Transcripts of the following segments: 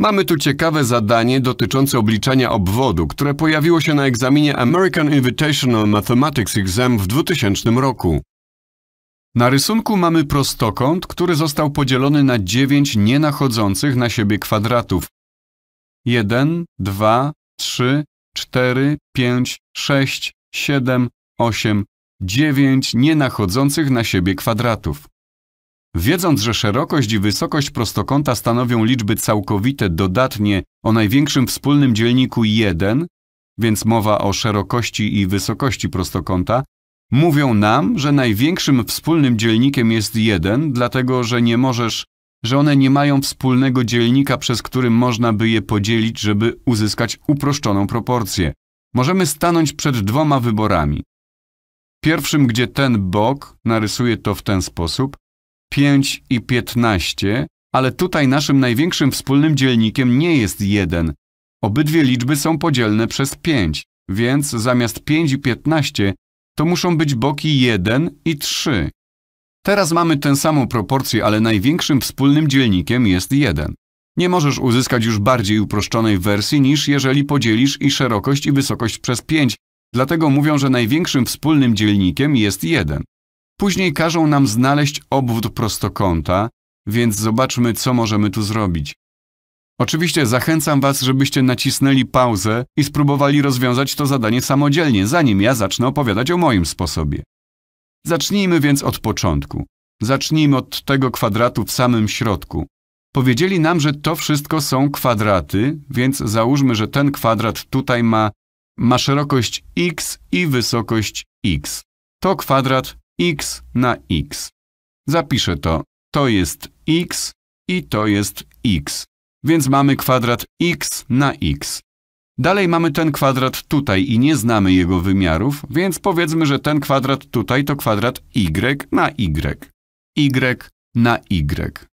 Mamy tu ciekawe zadanie dotyczące obliczania obwodu, które pojawiło się na egzaminie American Invitational Mathematics Exam w 2000 roku. Na rysunku mamy prostokąt, który został podzielony na 9 nienachodzących na siebie kwadratów. 1, 2, 3, 4, 5, 6, 7, 8, 9 nienachodzących na siebie kwadratów. Wiedząc, że szerokość i wysokość prostokąta stanowią liczby całkowite dodatnie o największym wspólnym dzielniku 1, więc mowa o szerokości i wysokości prostokąta, mówią nam, że największym wspólnym dzielnikiem jest 1, dlatego że one nie mają wspólnego dzielnika, przez który można by je podzielić, żeby uzyskać uproszczoną proporcję. Możemy stanąć przed dwoma wyborami. Pierwszym, gdzie ten bok, narysuję to w ten sposób, 5 i 15, ale tutaj naszym największym wspólnym dzielnikiem nie jest 1. Obydwie liczby są podzielne przez 5, więc zamiast 5 i 15 to muszą być boki 1 i 3. Teraz mamy tę samą proporcję, ale największym wspólnym dzielnikiem jest 1. Nie możesz uzyskać już bardziej uproszczonej wersji, niż jeżeli podzielisz i szerokość i wysokość przez 5, dlatego mówią, że największym wspólnym dzielnikiem jest 1. Później każą nam znaleźć obwód prostokąta, więc zobaczmy, co możemy tu zrobić. Oczywiście zachęcam Was, żebyście nacisnęli pauzę i spróbowali rozwiązać to zadanie samodzielnie, zanim ja zacznę opowiadać o moim sposobie. Zacznijmy więc od początku. Zacznijmy od tego kwadratu w samym środku. Powiedzieli nam, że to wszystko są kwadraty, więc załóżmy, że ten kwadrat tutaj ma szerokość x i wysokość x. To kwadrat x na x. Zapiszę to. To jest x i to jest x. Więc mamy kwadrat x na x. Dalej mamy ten kwadrat tutaj i nie znamy jego wymiarów, więc powiedzmy, że ten kwadrat tutaj to kwadrat y na y. Y na y.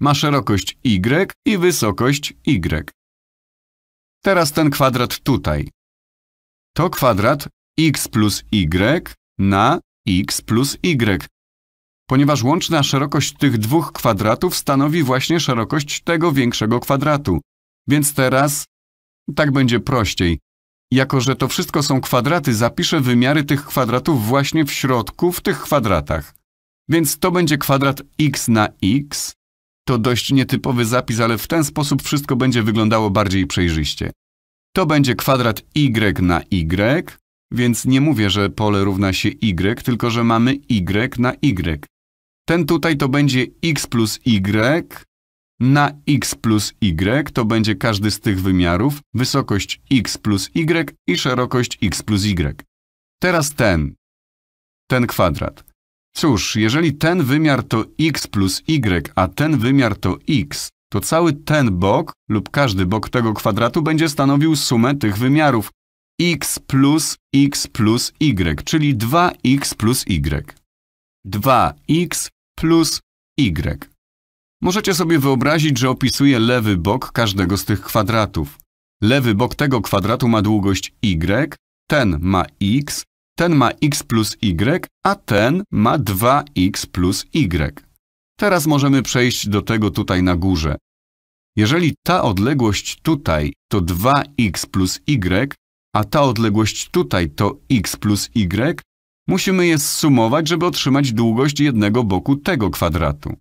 Ma szerokość y i wysokość y. Teraz ten kwadrat tutaj. To kwadrat x plus y na x plus y. Ponieważ łączna szerokość tych dwóch kwadratów stanowi właśnie szerokość tego większego kwadratu. Więc teraz tak będzie prościej. Jako że to wszystko są kwadraty, zapiszę wymiary tych kwadratów właśnie w środku, w tych kwadratach. Więc to będzie kwadrat x na x. To dość nietypowy zapis, ale w ten sposób wszystko będzie wyglądało bardziej przejrzyście. To będzie kwadrat y na y. Więc nie mówię, że pole równa się y, tylko że mamy y na y. Ten tutaj to będzie x plus y na x plus y. To będzie każdy z tych wymiarów. Wysokość x plus y i szerokość x plus y. Teraz ten kwadrat. Cóż, jeżeli ten wymiar to x plus y, a ten wymiar to x, to cały ten bok lub każdy bok tego kwadratu będzie stanowił sumę tych wymiarów. X plus y, czyli 2x plus y. 2x plus y. Możecie sobie wyobrazić, że opisuję lewy bok każdego z tych kwadratów. Lewy bok tego kwadratu ma długość y, ten ma x plus y, a ten ma 2x plus y. Teraz możemy przejść do tego tutaj na górze. Jeżeli ta odległość tutaj to 2x plus y, a ta odległość tutaj to x plus y, musimy je zsumować, żeby otrzymać długość jednego boku tego kwadratu.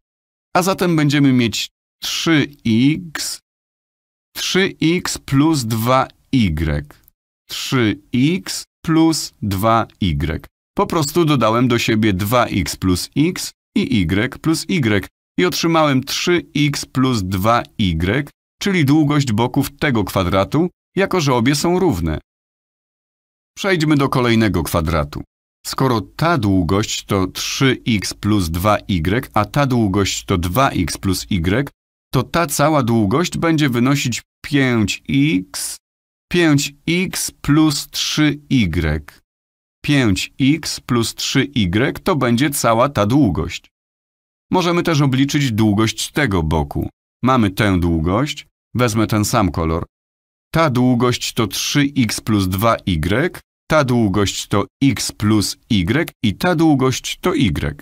A zatem będziemy mieć 3x plus 2y, 3x plus 2y. Po prostu dodałem do siebie 2x plus x i y plus y i otrzymałem 3x plus 2y, czyli długość boków tego kwadratu, jako że obie są równe. Przejdźmy do kolejnego kwadratu. Skoro ta długość to 3x plus 2y, a ta długość to 2x plus y, to ta cała długość będzie wynosić 5x plus 3y. 5x plus 3y to będzie cała ta długość. Możemy też obliczyć długość tego boku. Mamy tę długość, wezmę ten sam kolor. Ta długość to 3x plus 2y, ta długość to x plus y i ta długość to y.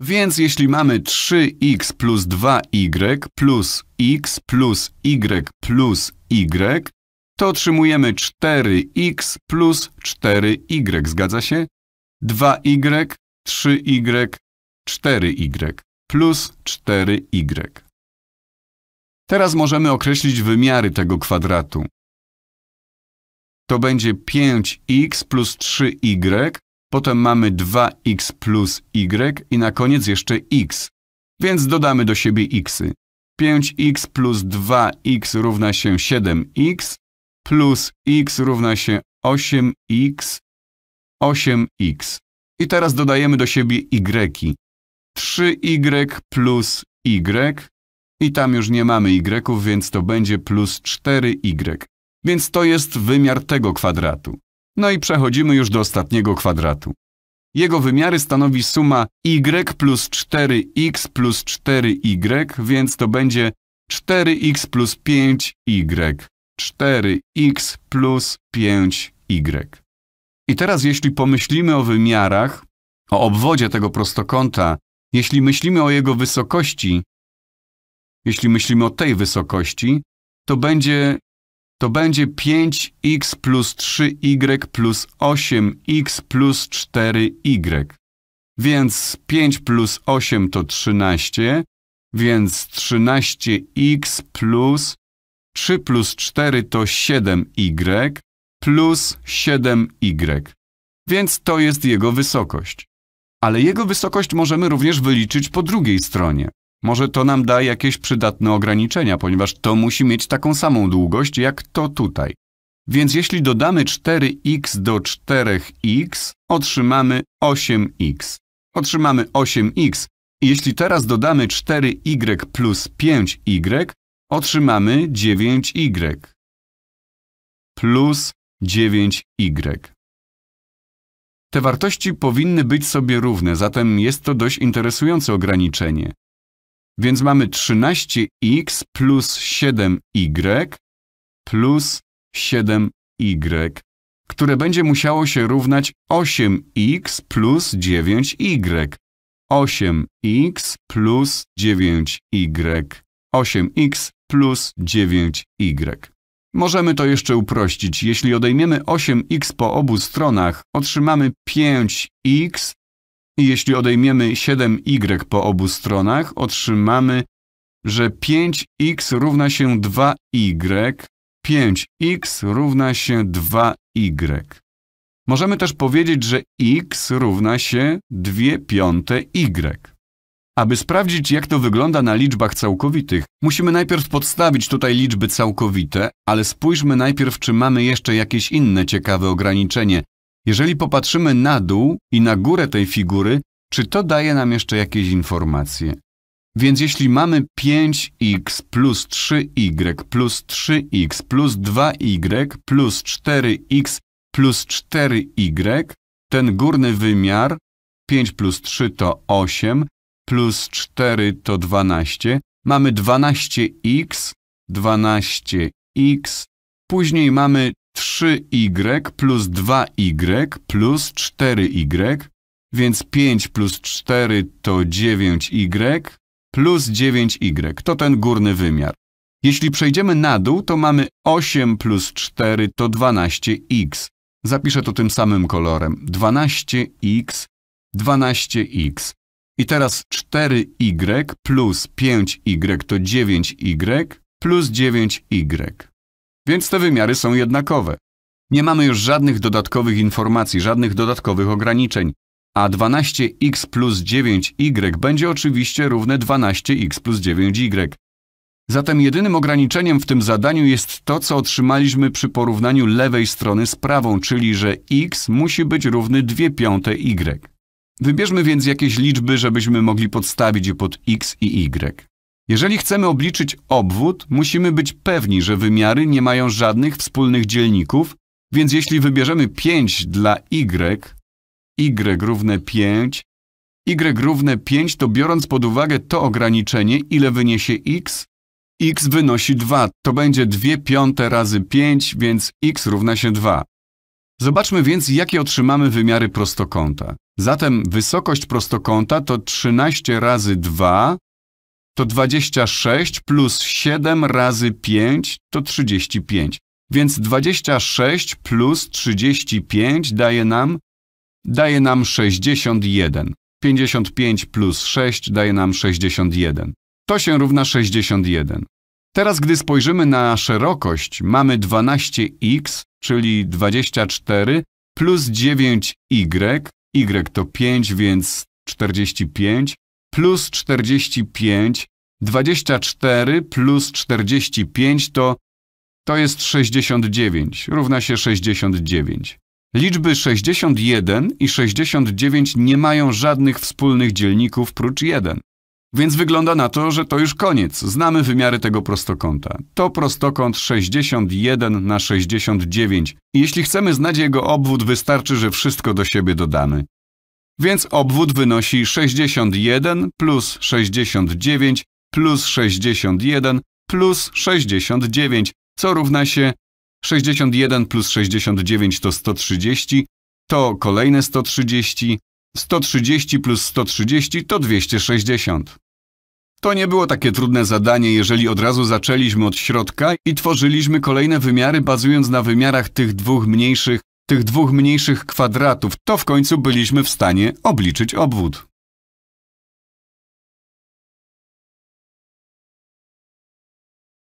Więc jeśli mamy 3x plus 2y plus x plus y plus y, to otrzymujemy 4x plus 4y, zgadza się? 2y, 3y, 4y plus 4y. Teraz możemy określić wymiary tego kwadratu. To będzie 5x plus 3y, potem mamy 2x plus y i na koniec jeszcze x. Więc dodamy do siebie xy. 5x plus 2x równa się 7x, plus x równa się 8x, 8x. I teraz dodajemy do siebie y. 3y plus y. I tam już nie mamy y, więc to będzie plus 4y. Więc to jest wymiar tego kwadratu. No i przechodzimy już do ostatniego kwadratu. Jego wymiary stanowi suma y plus 4x plus 4y, więc to będzie 4x plus 5y. 4x plus 5y. I teraz jeśli pomyślimy o wymiarach, o obwodzie tego prostokąta, jeśli myślimy o jego wysokości, jeśli myślimy o tej wysokości, to będzie 5x plus 3y plus 8x plus 4y. Więc 5 plus 8 to 13, więc 13x plus 3 plus 4 to 7y plus 7y. Więc to jest jego wysokość. Ale jego wysokość możemy również wyliczyć po drugiej stronie. Może to nam da jakieś przydatne ograniczenia, ponieważ to musi mieć taką samą długość jak to tutaj. Więc jeśli dodamy 4x do 4x, otrzymamy 8x. Otrzymamy 8x. I jeśli teraz dodamy 4y plus 5y, otrzymamy 9y. Plus 9y. Te wartości powinny być sobie równe, zatem jest to dość interesujące ograniczenie. Więc mamy 13x plus 7y plus 7y, które będzie musiało się równać 8x plus 9y. 8x plus 9y. 8x plus 9y. Możemy to jeszcze uprościć. Jeśli odejmiemy 8x po obu stronach, otrzymamy 5x. I jeśli odejmiemy 7y po obu stronach, otrzymamy, że 5x równa się 2y. 5x równa się 2y. Możemy też powiedzieć, że x równa się 2/5y. Aby sprawdzić, jak to wygląda na liczbach całkowitych, musimy najpierw podstawić tutaj liczby całkowite, ale spójrzmy najpierw, czy mamy jeszcze jakieś inne ciekawe ograniczenie. Jeżeli popatrzymy na dół i na górę tej figury, czy to daje nam jeszcze jakieś informacje? Więc jeśli mamy 5x plus 3y plus 3x plus 2y plus 4x plus 4y, ten górny wymiar, 5 plus 3 to 8, plus 4 to 12, mamy 12x, 12x, później mamy 3y plus 2y plus 4y, więc 5 plus 4 to 9y plus 9y, to ten górny wymiar. Jeśli przejdziemy na dół, to mamy 8 plus 4 to 12x. Zapiszę to tym samym kolorem. 12x, 12x. I teraz 4y plus 5y to 9y plus 9y. Więc te wymiary są jednakowe. Nie mamy już żadnych dodatkowych informacji, żadnych dodatkowych ograniczeń. A 12x plus 9y będzie oczywiście równe 12x plus 9y. Zatem jedynym ograniczeniem w tym zadaniu jest to, co otrzymaliśmy przy porównaniu lewej strony z prawą, czyli że x musi być równy 2/5y. Wybierzmy więc jakieś liczby, żebyśmy mogli podstawić je pod x i y. Jeżeli chcemy obliczyć obwód, musimy być pewni, że wymiary nie mają żadnych wspólnych dzielników, więc jeśli wybierzemy 5 dla y równe 5, to biorąc pod uwagę to ograniczenie, ile wyniesie x? X wynosi 2, to będzie 2/5 razy 5, więc x równa się 2. Zobaczmy więc, jakie otrzymamy wymiary prostokąta. Zatem wysokość prostokąta to 13 razy 2, to 26 plus 7 razy 5 to 35. Więc 26 plus 35 daje nam 61. 55 plus 6 daje nam 61. To się równa 61. Teraz, gdy spojrzymy na szerokość, mamy 12x, czyli 24, plus 9y, y to 5, więc 45, plus 45, 24 plus 45 to jest 69, równa się 69. Liczby 61 i 69 nie mają żadnych wspólnych dzielników prócz 1. Więc wygląda na to, że to już koniec. Znamy wymiary tego prostokąta. To prostokąt 61 na 69. I jeśli chcemy znać jego obwód, wystarczy, że wszystko do siebie dodamy. Więc obwód wynosi 61 plus 69 plus 61 plus 69, co równa się 61 plus 69 to 130, to kolejne 130, 130 plus 130 to 260. To nie było takie trudne zadanie, jeżeli od razu zaczęliśmy od środka i tworzyliśmy kolejne wymiary, bazując na wymiarach tych dwóch mniejszych kwadratów, to w końcu byliśmy w stanie obliczyć obwód.